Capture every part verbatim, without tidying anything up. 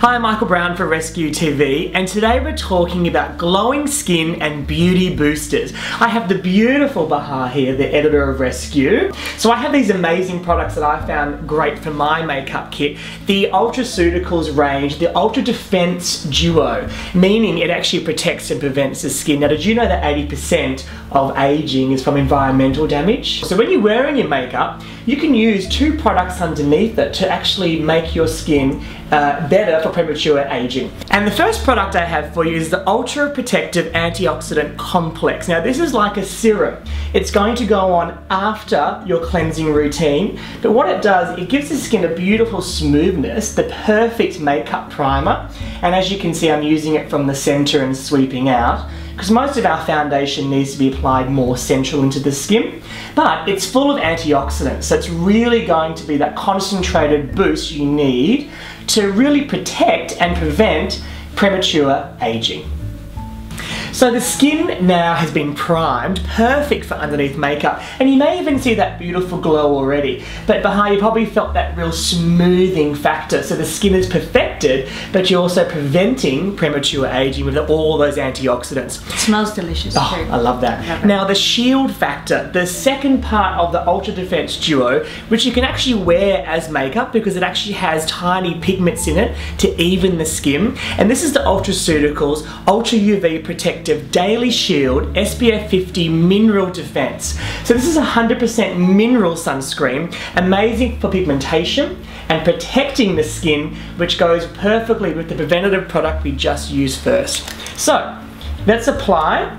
Hi, I'm Michael Brown for Rescue T V, and today we're talking about glowing skin and beauty boosters. I have the beautiful Baha here, the editor of Rescue. So I have these amazing products that I found great for my makeup kit. The Ultraceuticals range, the Ultra Defense Duo, meaning it actually protects and prevents the skin. Now, did you know that eighty percent of aging is from environmental damage? So when you're wearing your makeup, you can use two products underneath it to actually make your skin uh, better for premature aging. And the first product I have for you is the Ultra Protective Antioxidant Complex. Now, this is like a serum. It's going to go on after your cleansing routine, but what it does, it gives the skin a beautiful smoothness, the perfect makeup primer, and as you can see, I'm using it from the center and sweeping out, because most of our foundation needs to be applied more central into the skin. But it's full of antioxidants, so it's really going to be that concentrated boost you need to really protect and prevent premature aging. So the skin now has been primed, perfect for underneath makeup, and you may even see that beautiful glow already. But Baha, you probably felt that real smoothing factor. So the skin is perfected, but you're also preventing premature aging with all those antioxidants. It smells delicious too. Oh, I love that. I love now the shield factor, the second part of the Ultra Defense Duo, which you can actually wear as makeup because it actually has tiny pigments in it to even the skin. And this is the Ultraceuticals Ultra U V Protective Daily Shield S P F fifty Mineral Defense. So this is one hundred percent mineral sunscreen, amazing for pigmentation and protecting the skin, which goes perfectly with the preventative product we just used first. So let's apply,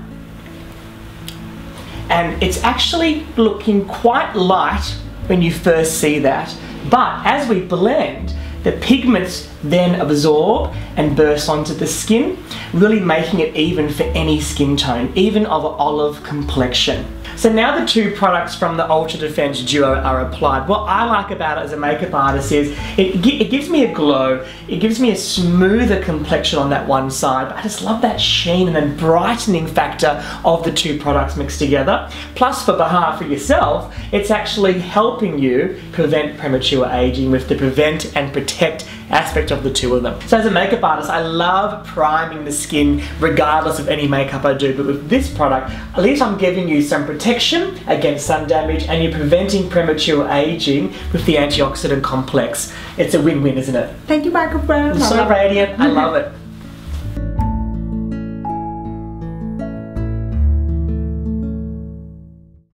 and it's actually looking quite light when you first see that, but as we blend, the pigments then absorb and burst onto the skin, really making it even for any skin tone, even of an olive complexion. So now the two products from the Ultra Defense Duo are applied. What I like about it as a makeup artist is it, it gives me a glow, it gives me a smoother complexion on that one side, but I just love that sheen and the brightening factor of the two products mixed together. Plus for Baha, for yourself, it's actually helping you prevent premature aging with the prevent and protect aspect of the two of them. So as a makeup artist, I love priming the skin regardless of any makeup I do, but with this product, at least I'm giving you some protection against sun damage and you're preventing premature aging with the antioxidant complex. It's a win-win, isn't it? Thank you, Michael Brown. It's so radiant. I love it.